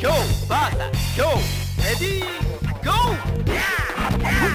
Go, Bata, go! Ready, go! Yeah! Go!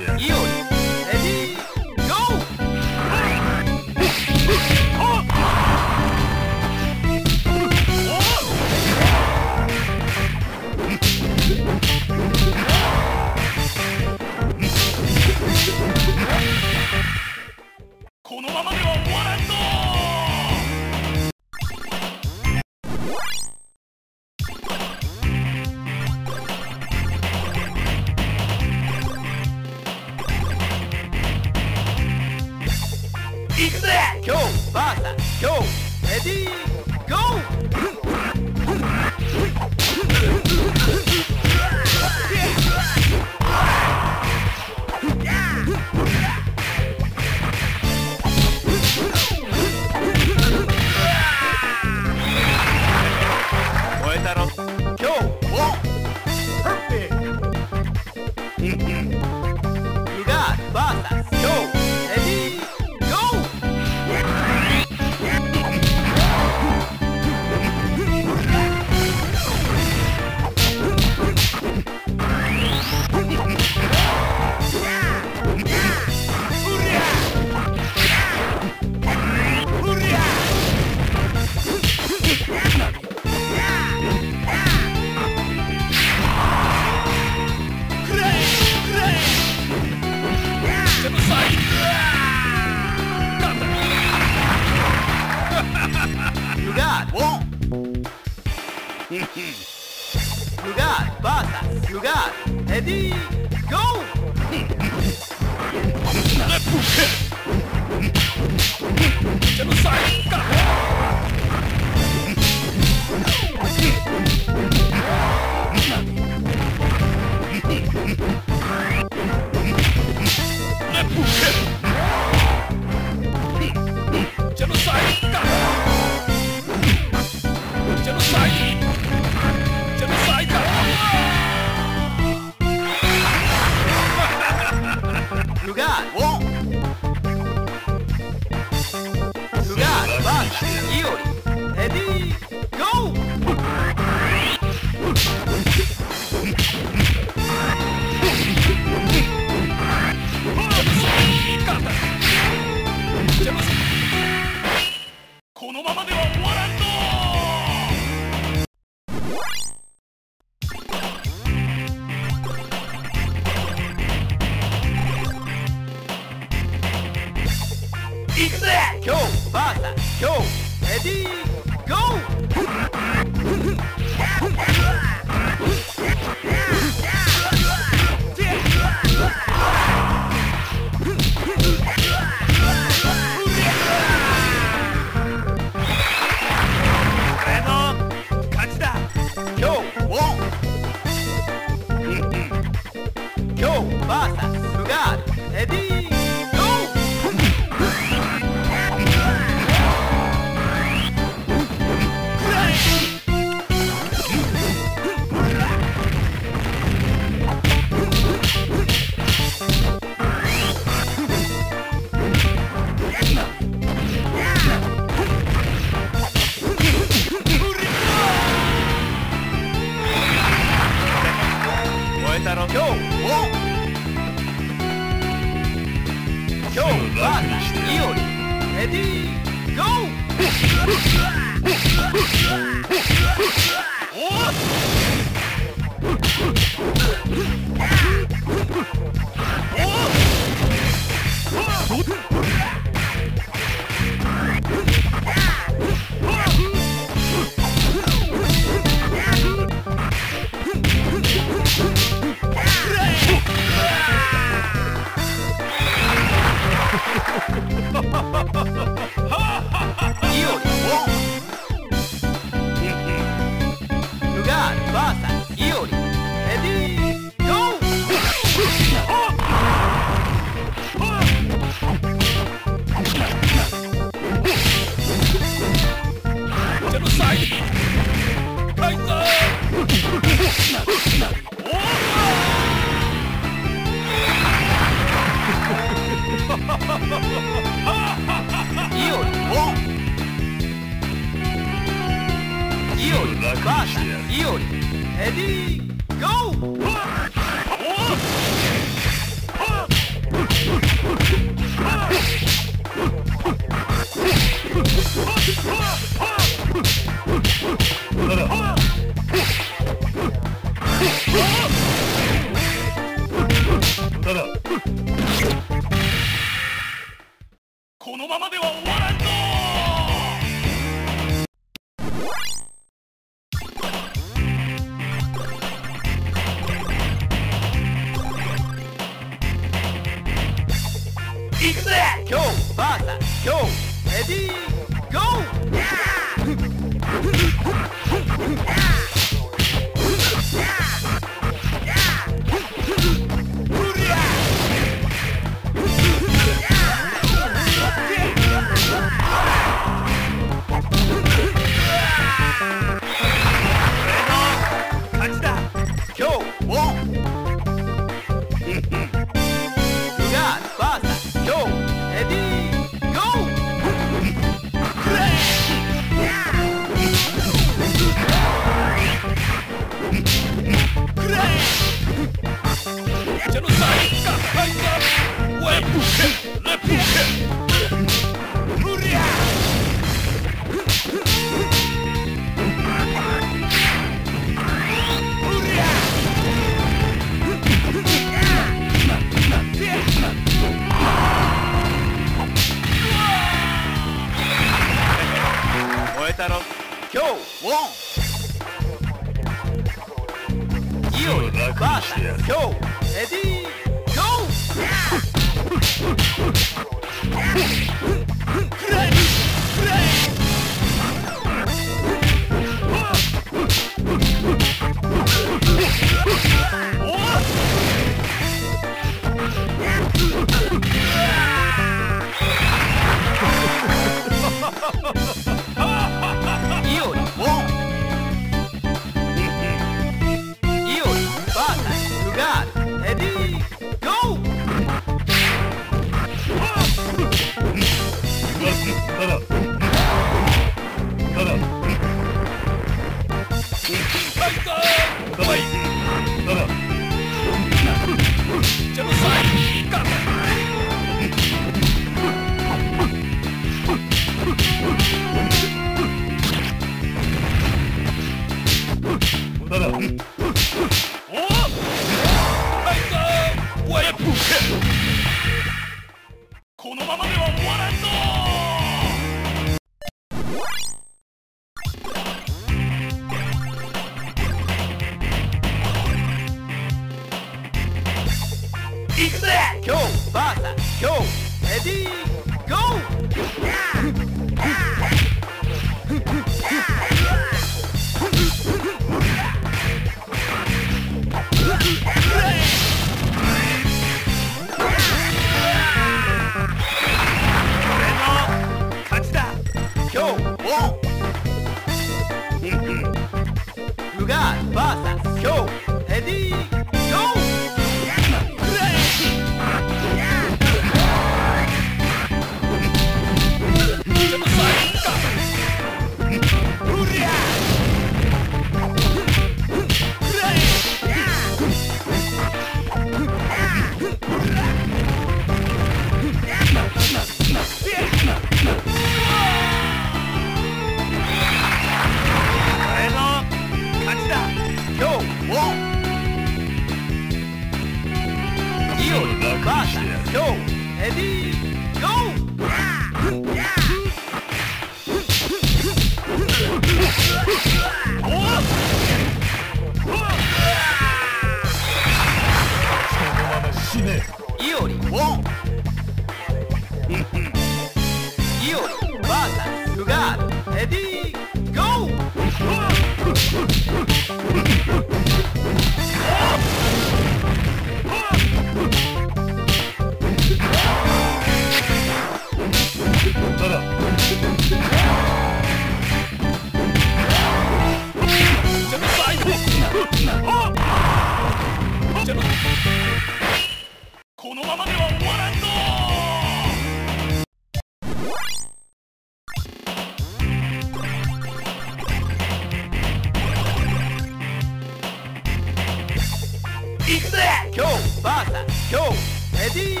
Go, Bata, go! Ready,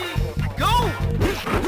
go! Lugar,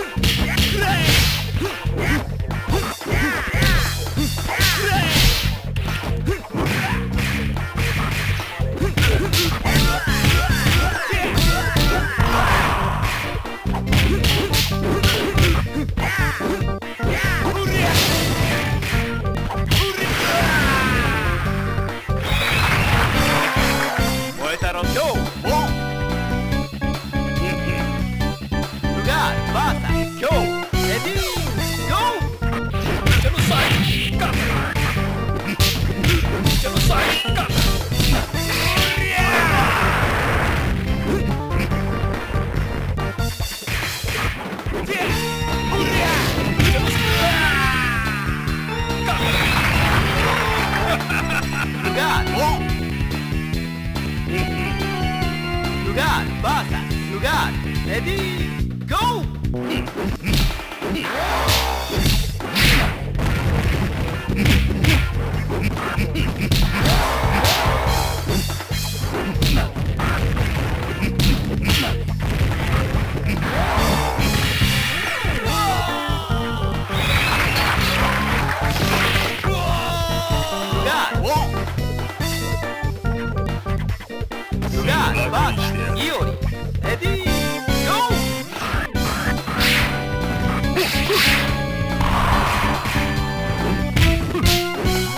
ready, go!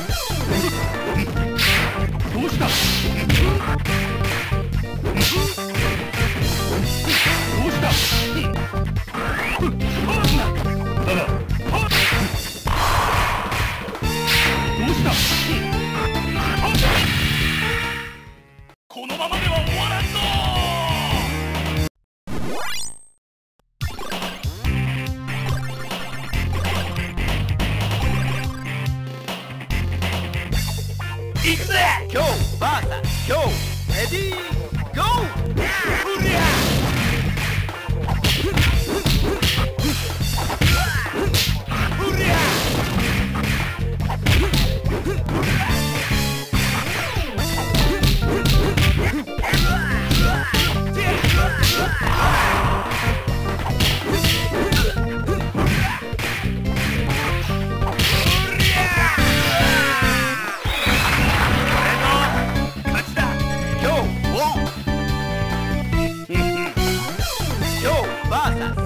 Go, Bata, go! Ready,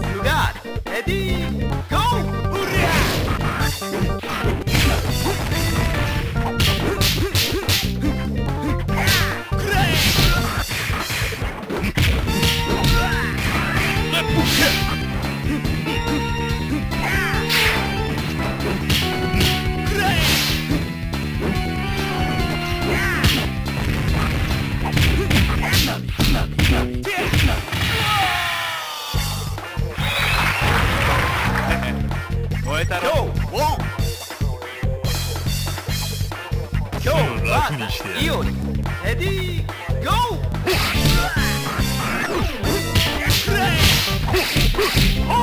go! Iori, ready, go! Iori, ready, go!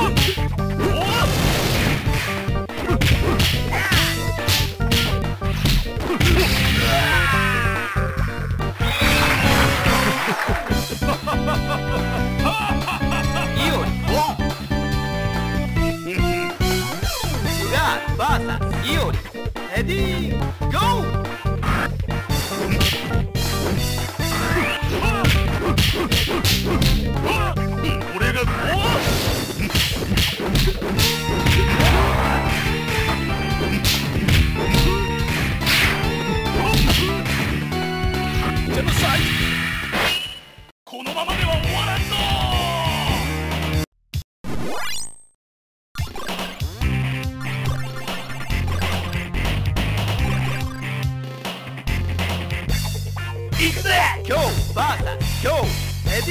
Go, Bata, go! Ready,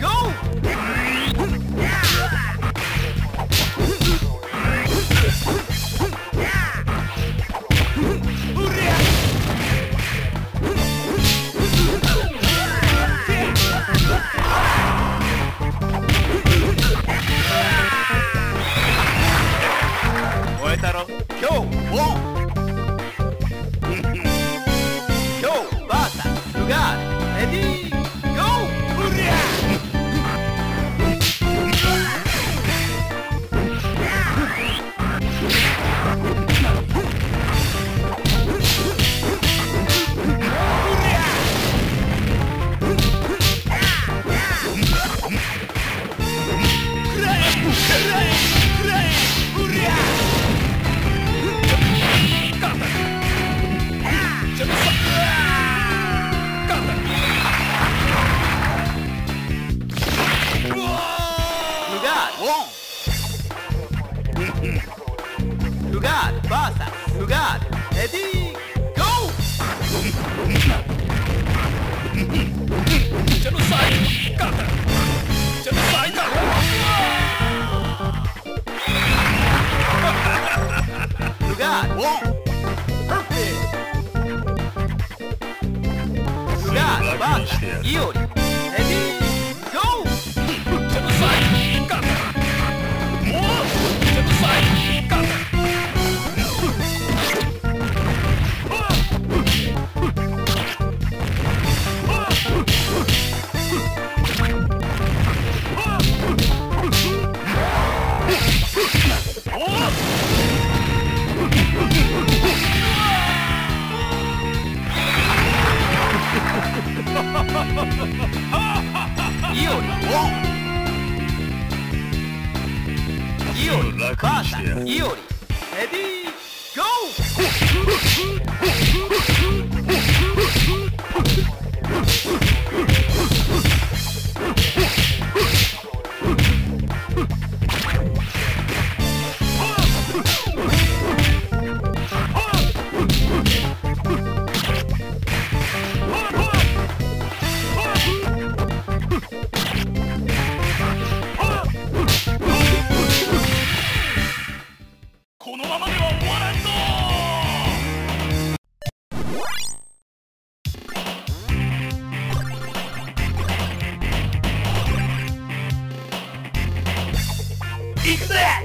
go! Go! Go, Bata, lugar! Ready, go! Guard, Bata, to guard, ready, go! Genocide, Kata! Genocide, Kata! To guard, perfect! To guard, Bata, Iori, ready, go! Genocide, Kata! Genocide, Kata! Iori, Bata, Iori, ready, go!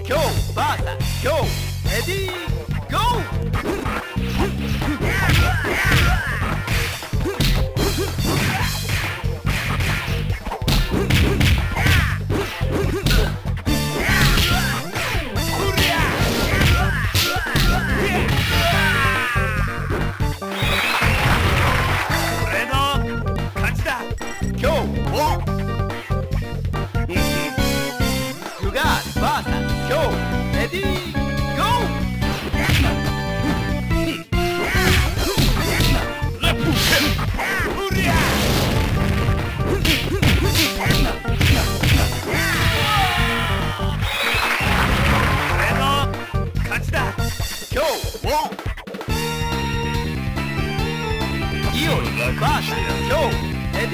Go, Bata, go, ready, go! Bata, go, ready, go!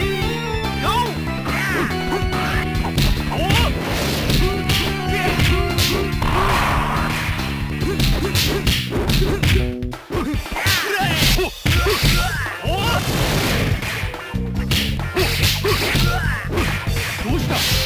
Who's the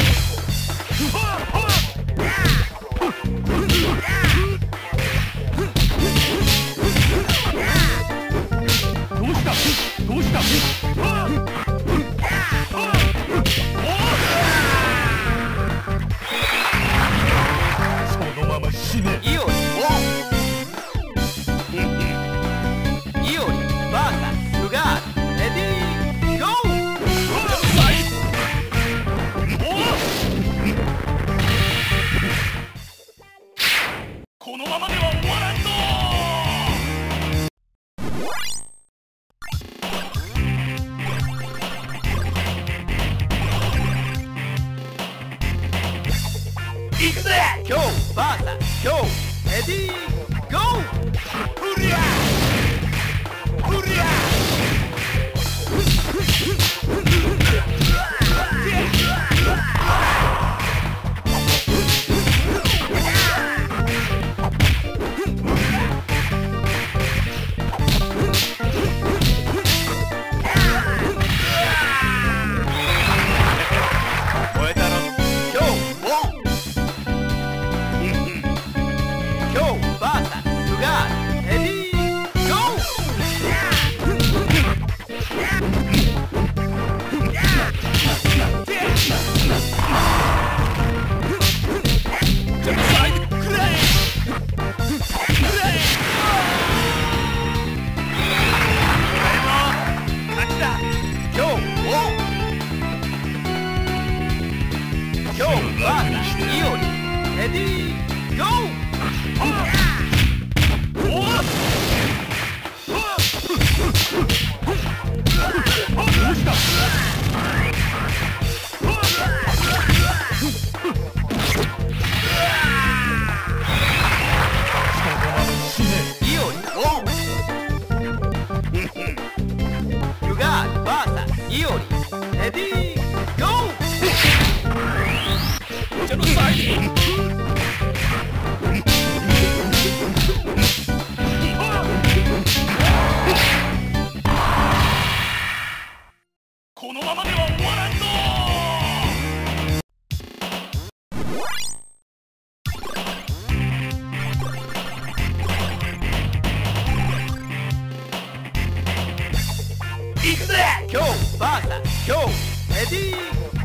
Eat that! Go, Bata! Go! Ready?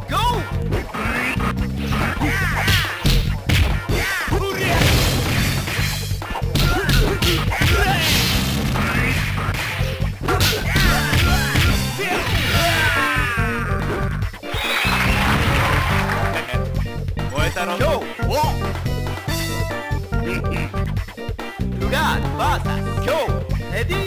Go! Go! Walk! To God, Bata! Go! Ready? Bata, go! Ready? Go!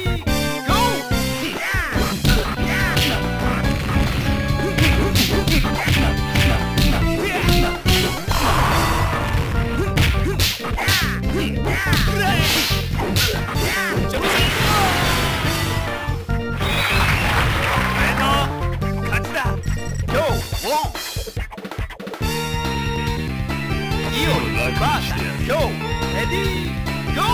Iori, ready, go,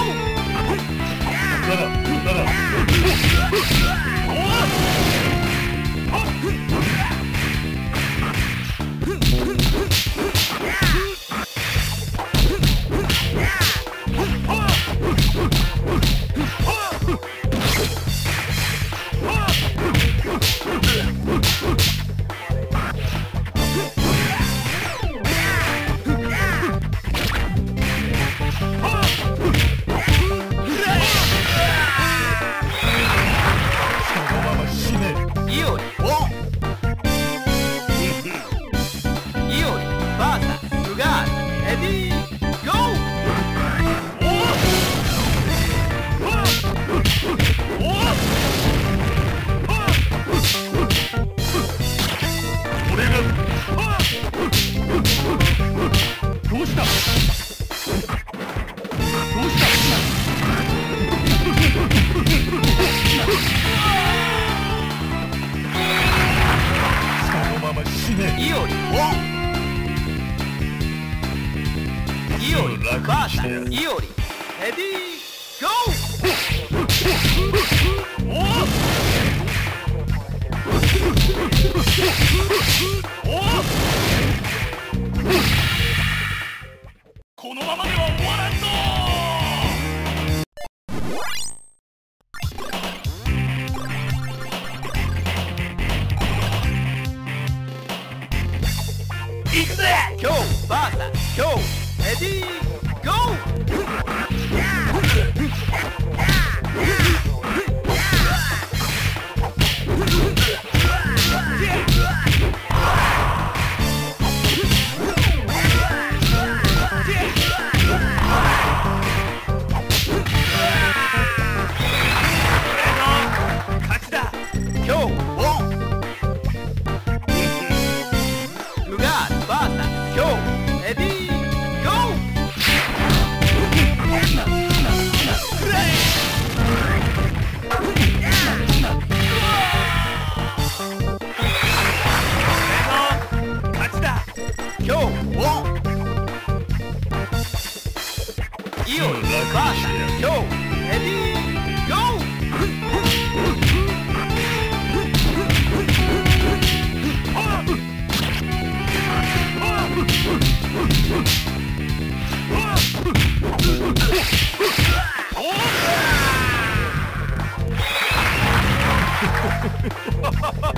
Bata, go, ready, go! Go!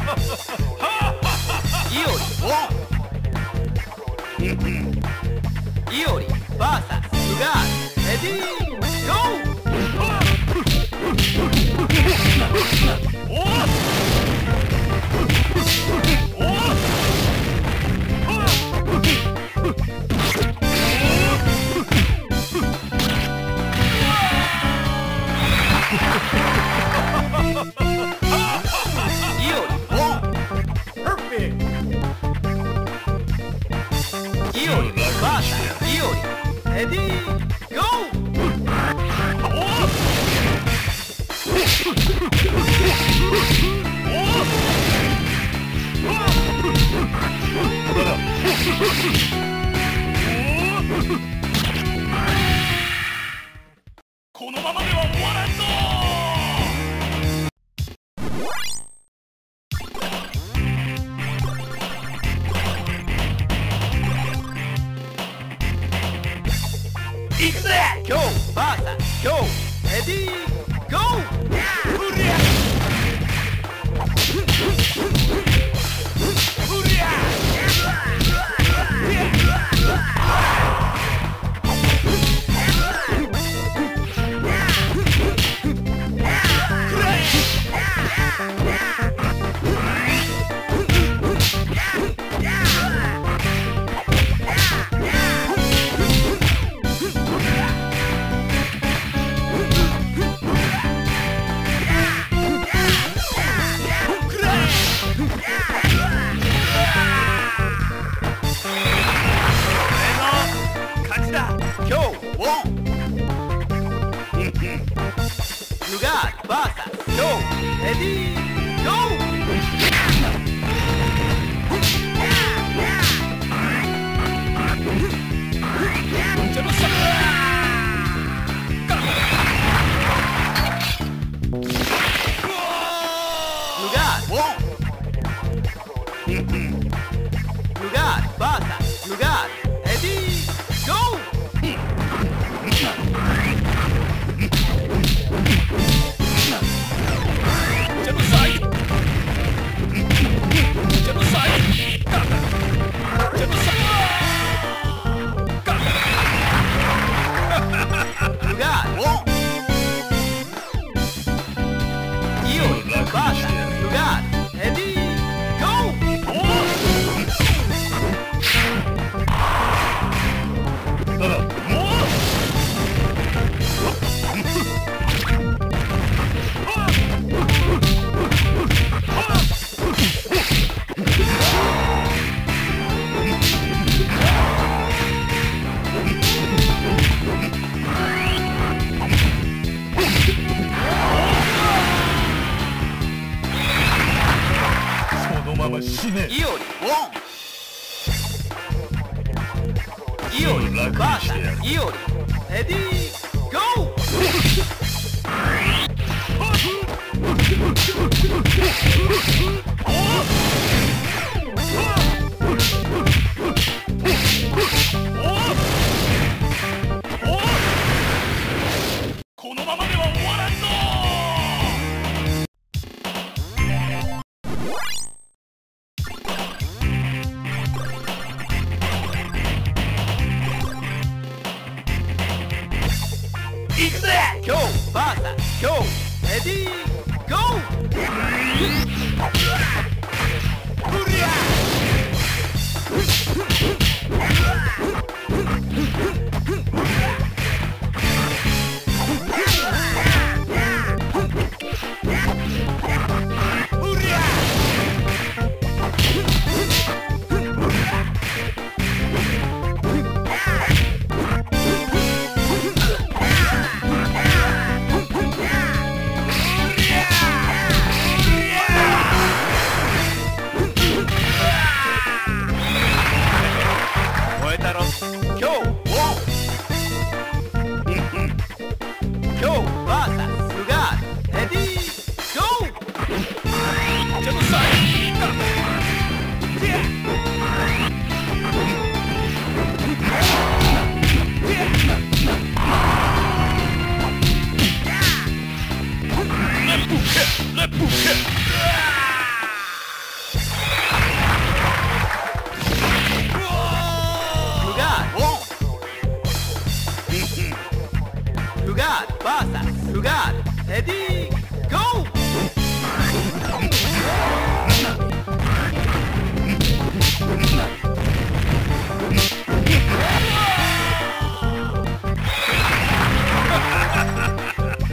Ready? Go! Iori! Iori! Bata! Sugar! Ready? Ready, go! Go, Bata, go, ready, go! Bata, go! Ready? Iori, won! Iori, Bata, Iori, ready, go! Go, Bata, go, ready, go! Ready, go!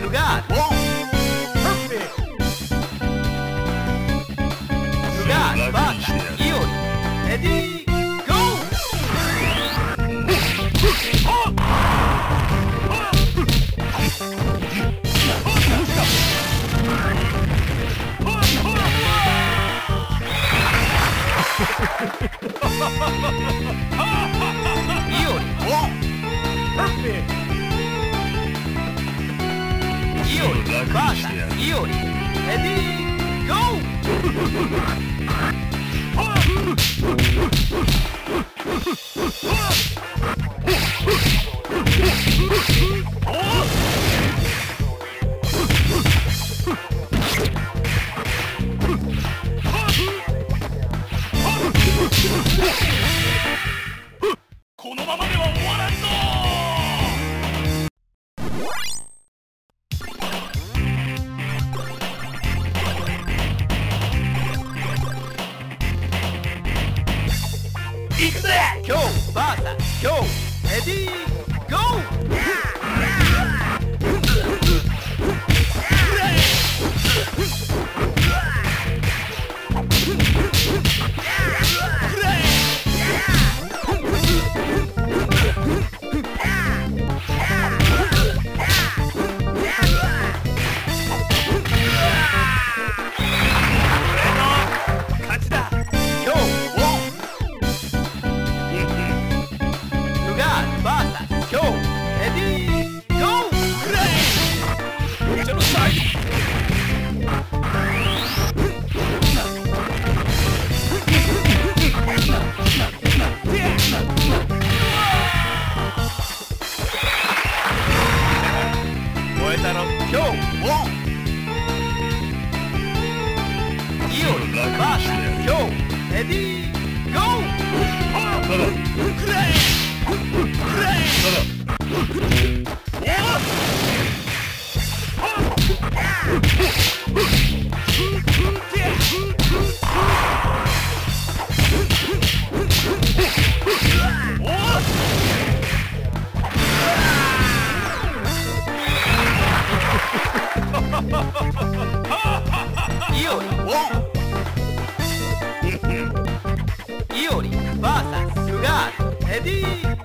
Lugar, bom! Perfect! Lugar, Bata, Iori, ready, go! Iori, won! Perfect! Iori, Bata, Iori, ready, go! Go, Bata, go! Ready, go! Iori, Bata, Sugar, ready, go!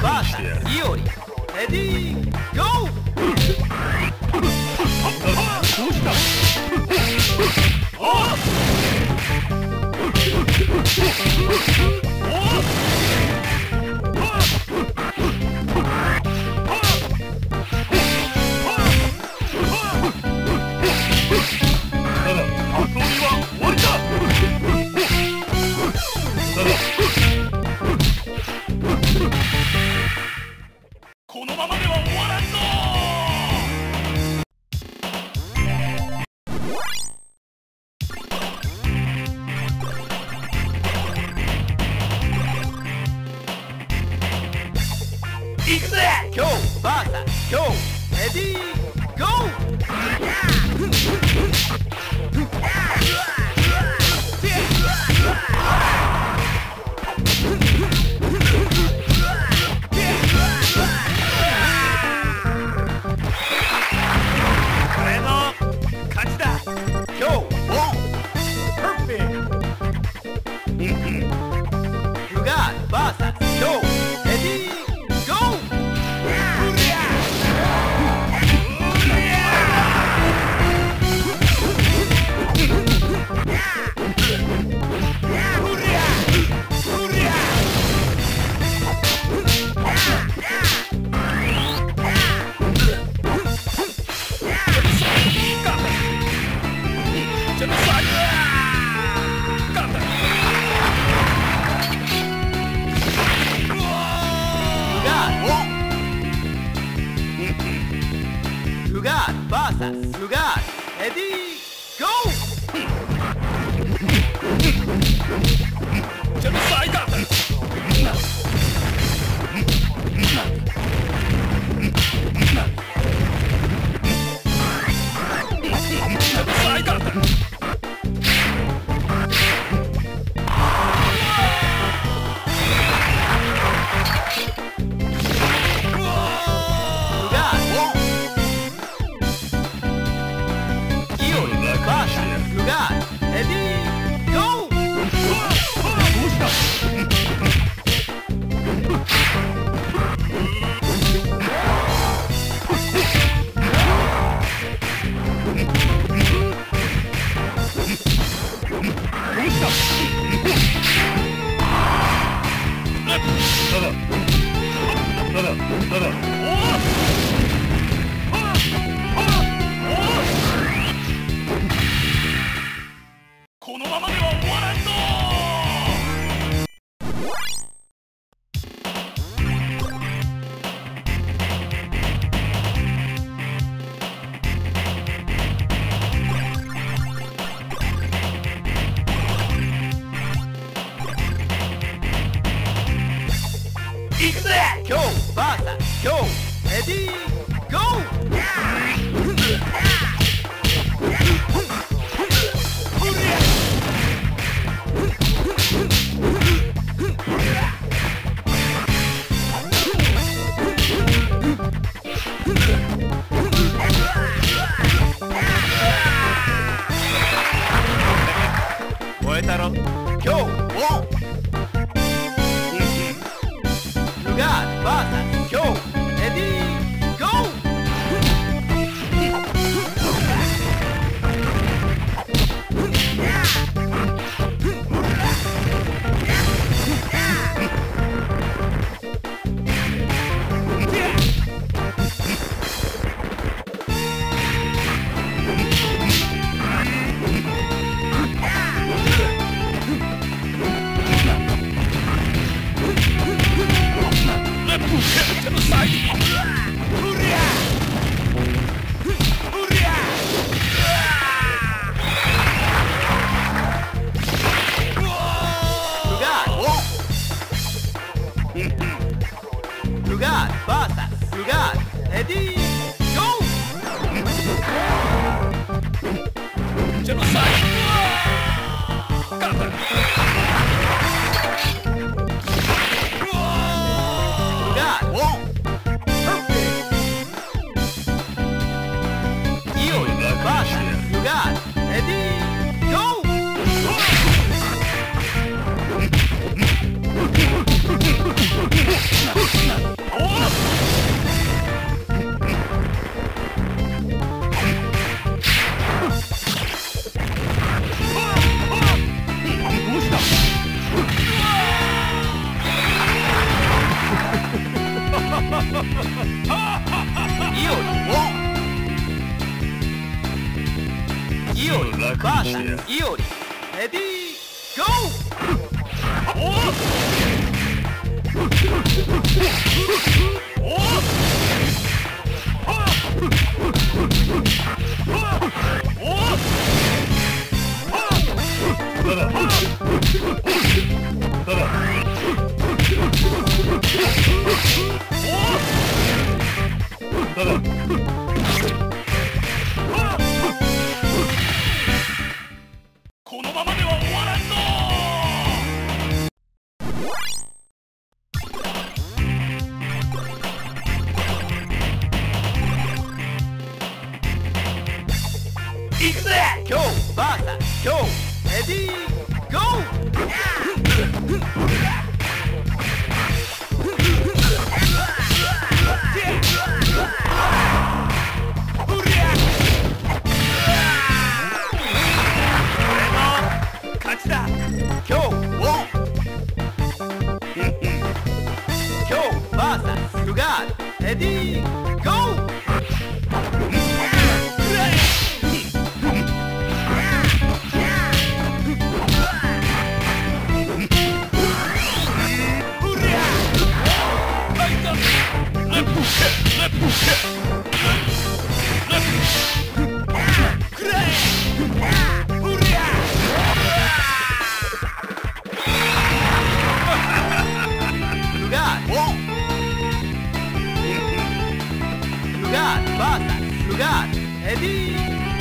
Bata, Iori, ready, go! Go, Bata, go, ready, go! Go, perfect! You got Bata, go, ready, go! Lugar, Bata, lugar, ready, go! Genocide Bata! Genocide Bata! Go, Bata, go, ready, go! Go! Bata, go, ready, go! Iori, Bata, Iori. Ready, go! It's that! Go! Bata! Go! Ready? Go! Yeah. Ready, go! Lugar, ready, go! Go, Bata, go, ready,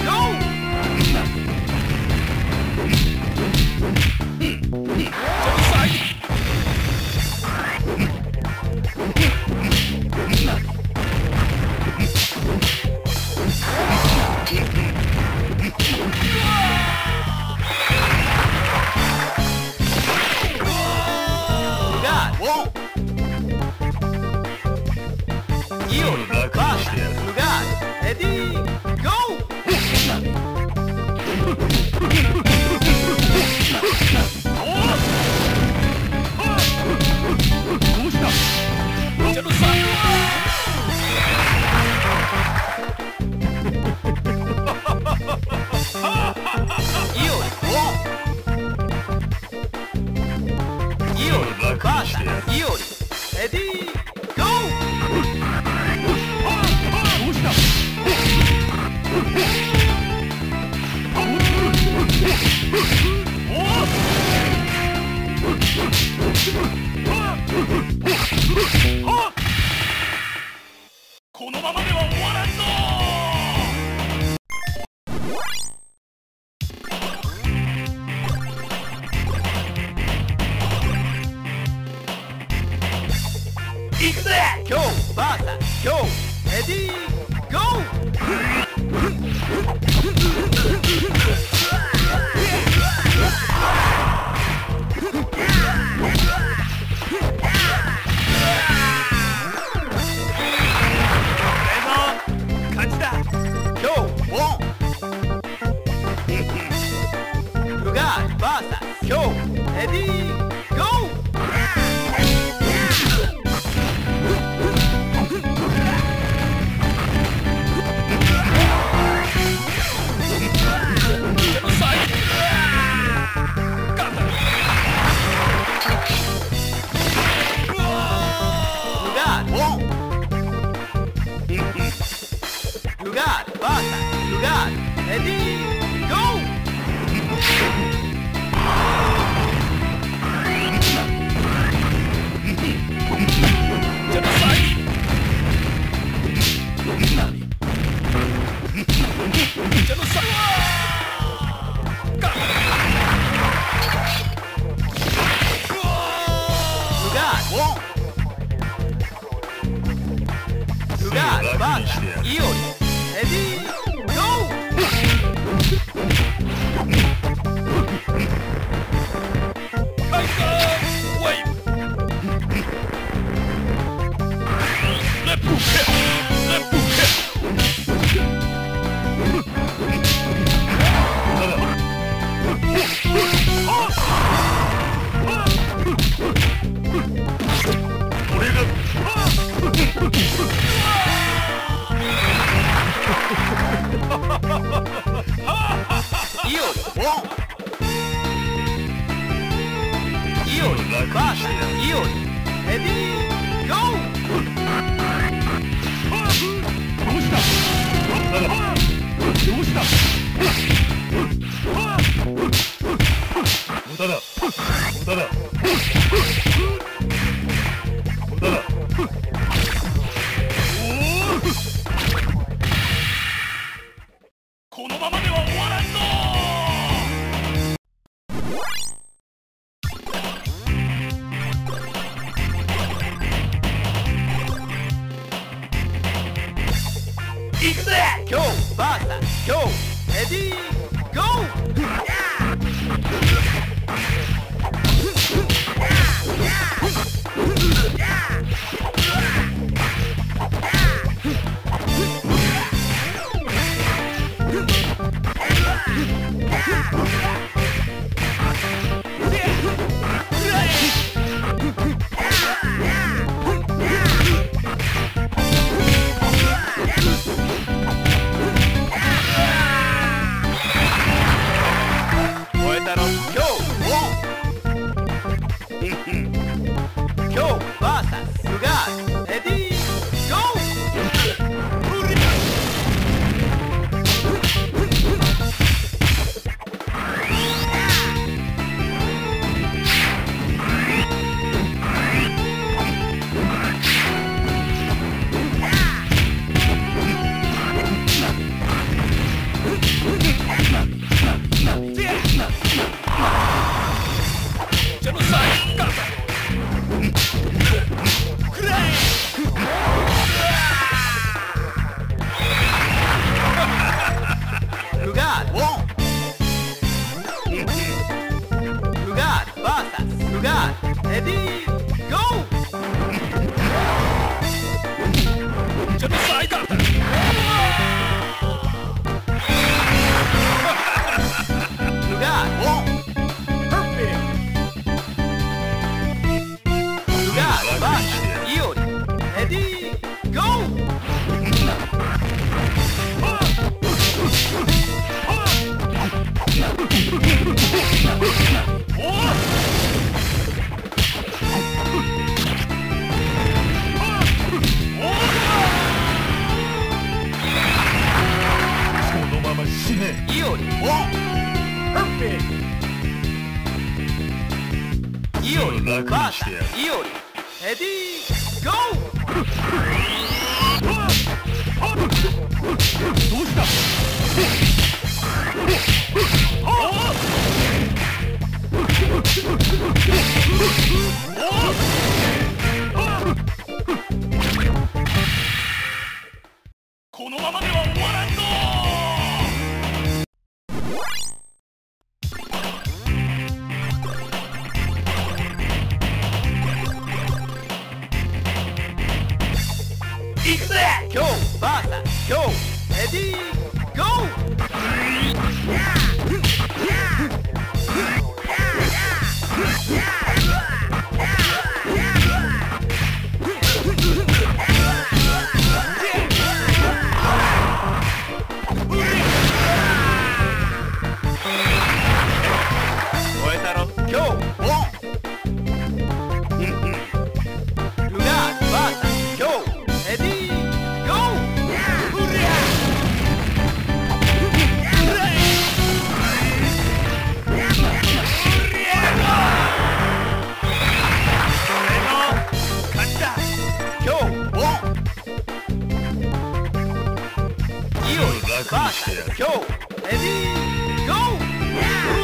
go! Go, won! Lugar, Bata, go, ready, go! Lugar, ready, go! To the side! To the side! Let Iori, Bata, Iori, ready, go! Go, Bata, go, ready, go! Yeah! Yeah! Yeah! Ready, go! To the side up! You got it! Perfect! You got it! Bata, Iori! Ready, go! Oh! Iori, oh! Perfect! Iori, Bata, Iori, ready, go! Go, Bata, go, ready, go! Yeah! Yeah! Yeah! Yeah! Go! Ready? Go! Yeah! Oh!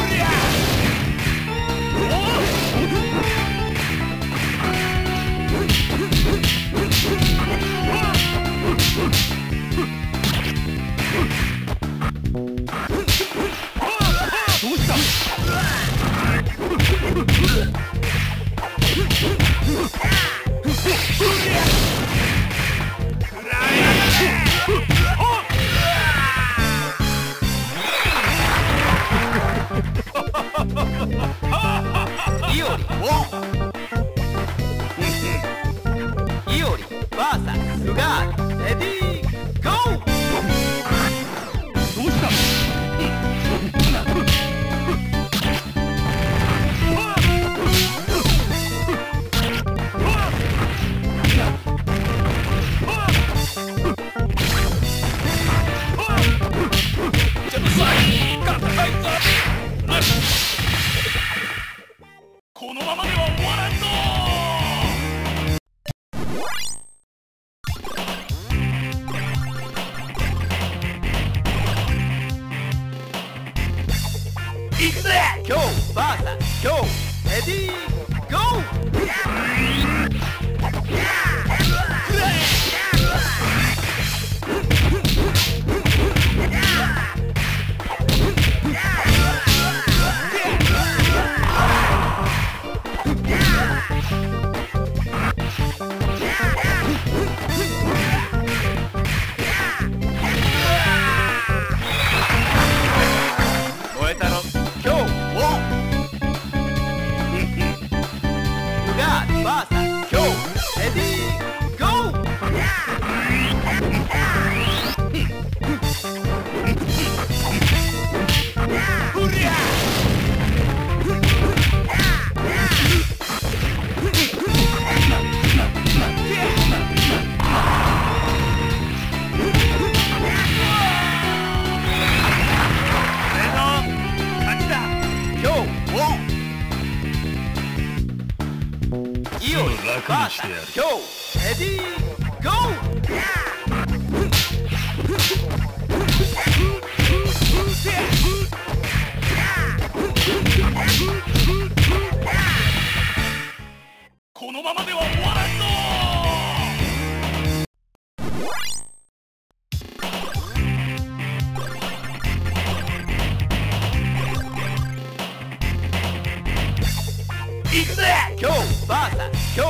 Go, Bata, go! Ready, go! Bata, go! Ready, go! Go! Bata, go!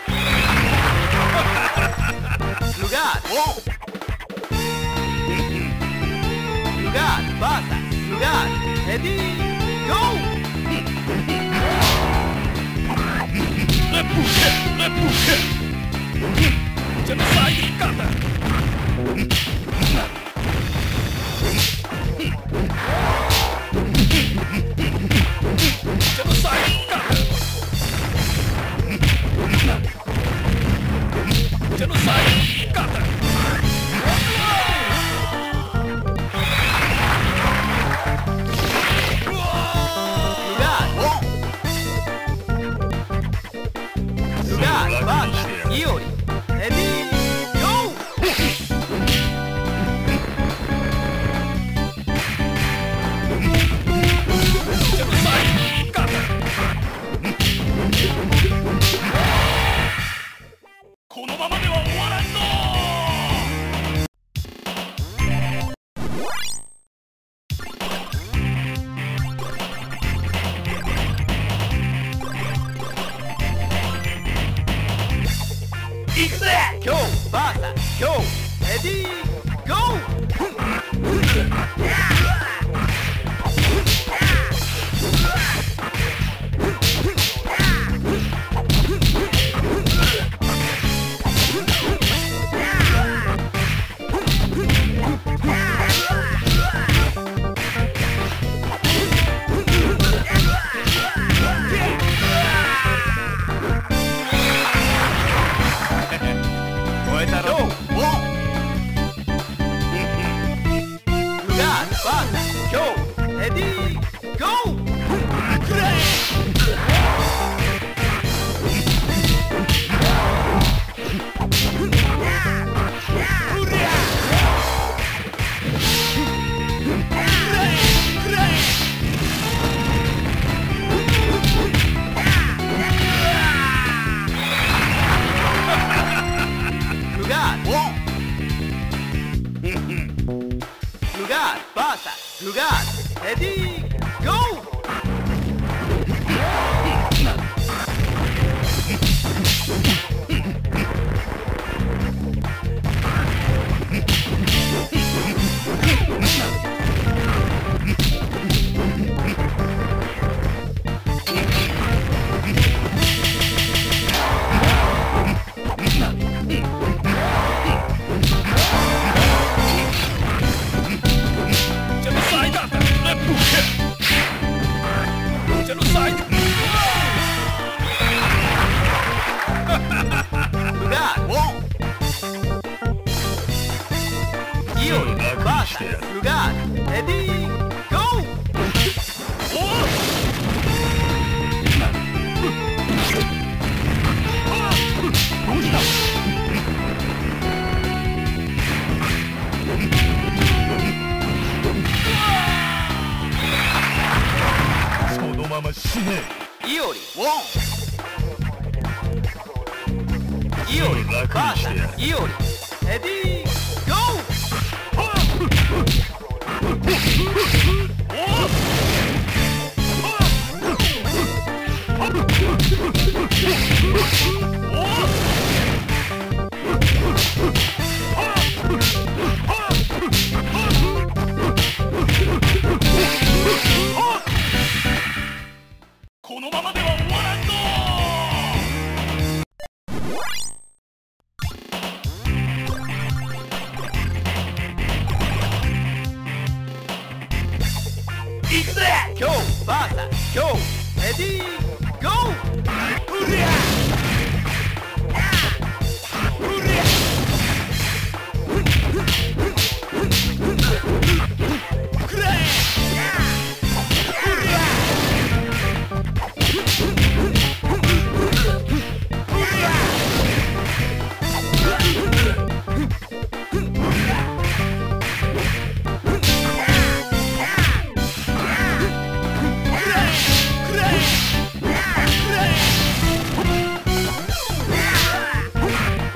Ready, go! Ready, go! Left hook, genocide cutter! Genocide cutter! Genocide cutter! Iori, ready, go! Go, Bata, go! Ready, go! Lugar, Bata, lugar, ready, go! 邪魔しねえ。イオリウォン。イオリバーサー。イオリヘディーゴー。このままでは終わらんぞ。行くぜ。今日バータ、今日レディーゴー。うりゃうりゃくらえ。今日バー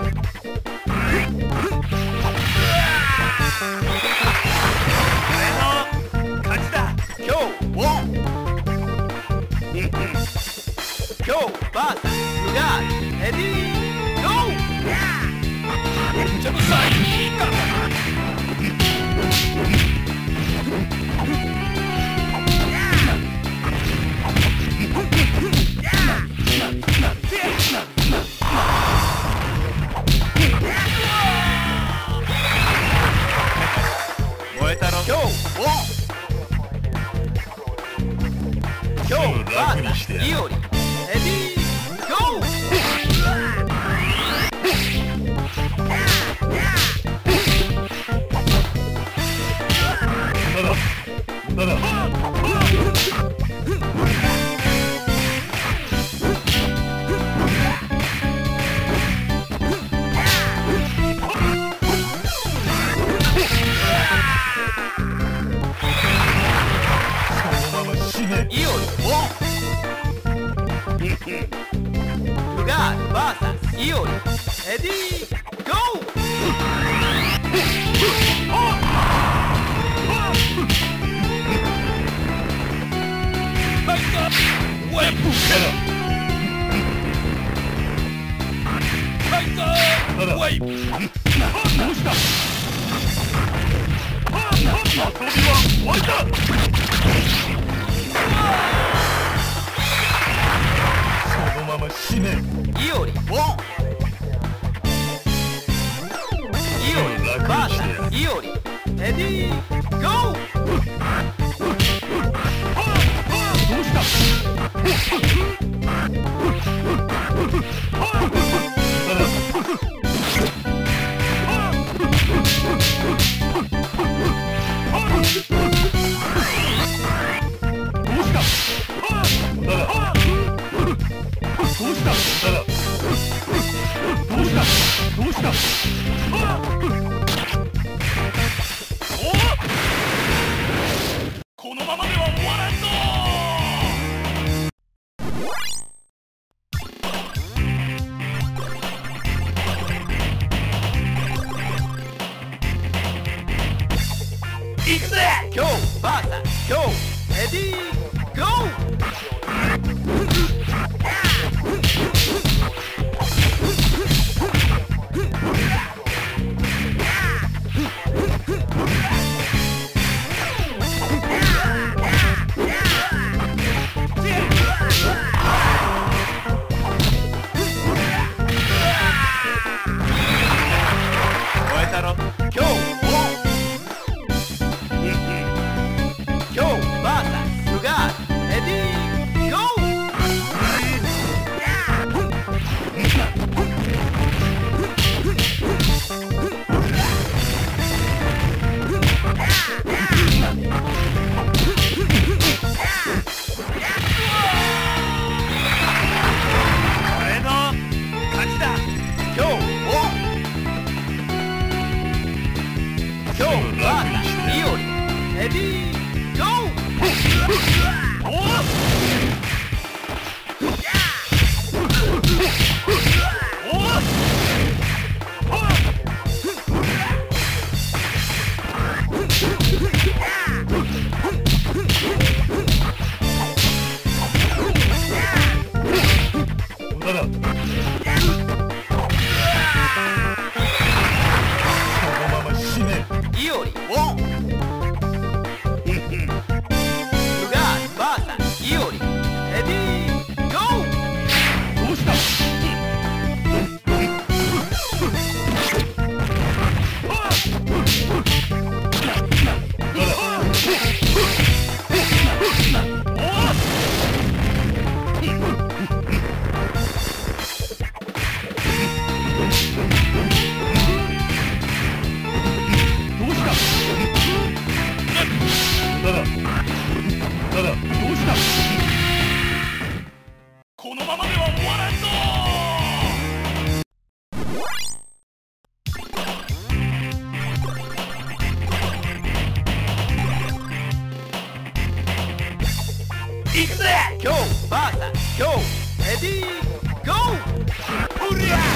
サスガー Go, Bata, go, ready, go! Hurrah!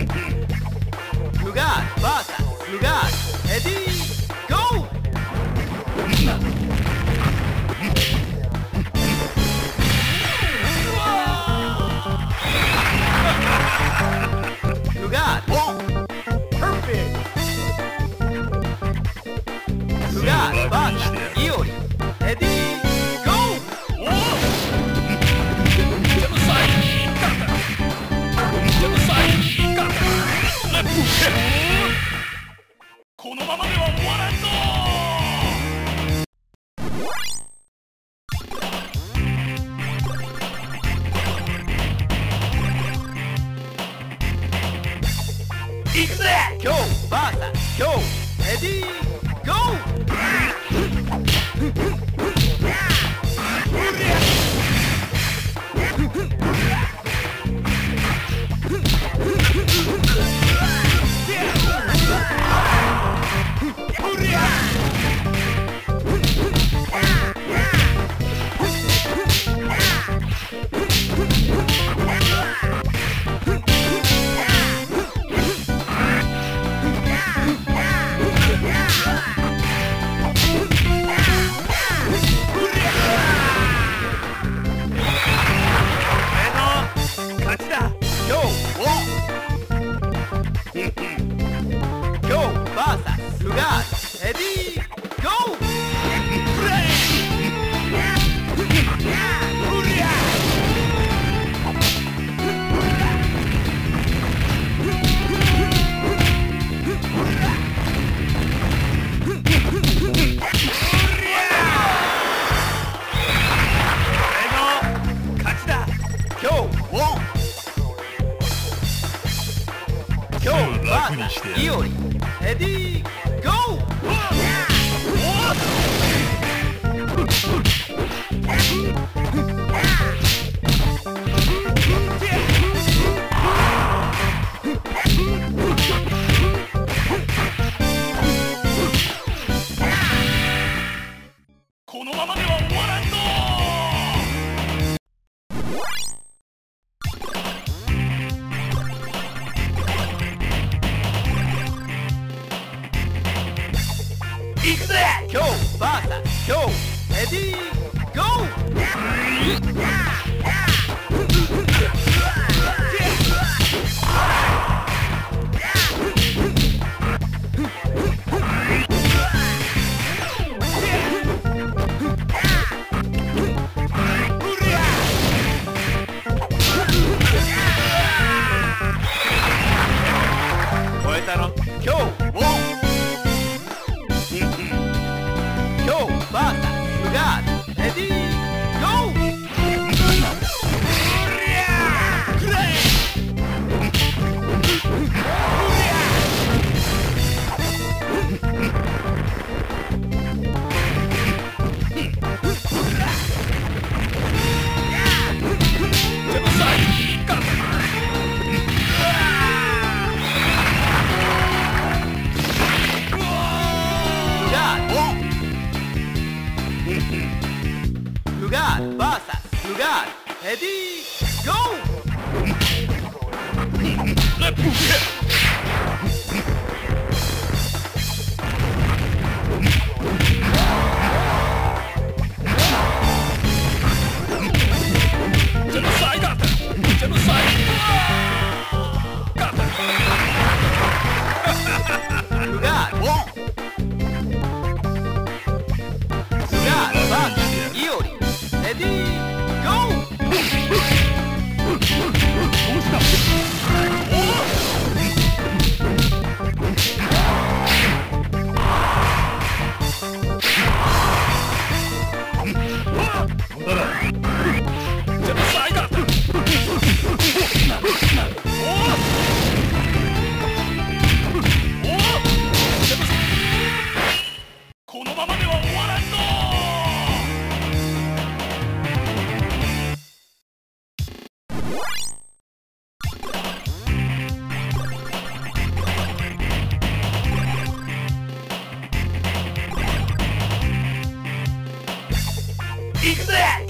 Lugar, bom! Lugar, bata! Lugar, ready, go! Lugar, bom! Perfect! Lugar, bata! Iori, ready, go, Bata, go, ready, go! Iori, ready, go! Go, Bata, go, ready, go! Bata, lugar, ready, go! Ready? Go! Let me get.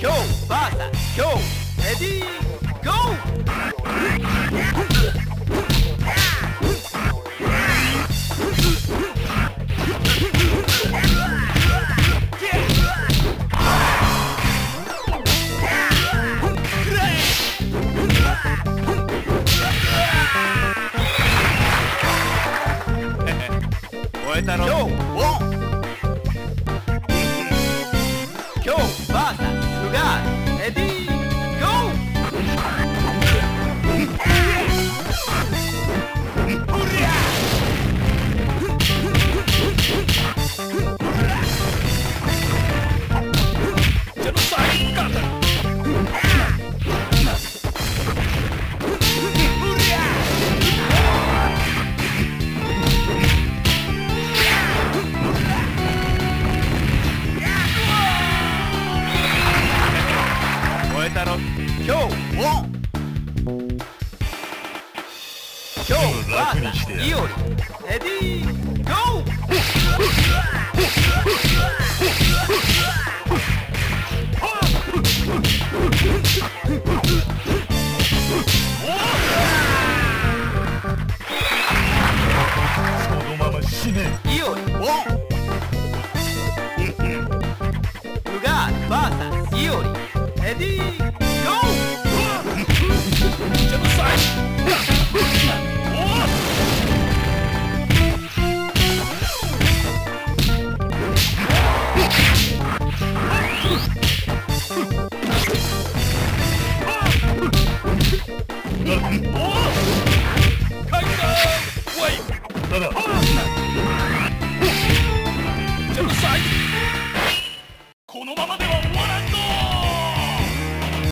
Go, Bata, go! Ready, go! Go, walk! Go, Bata! Ready, go! Go! Whoa. Go! Bata, Iori, Ready, go! Iori, you got Bata, Iori, Ready, Genocide! このままでは終わらんぞ!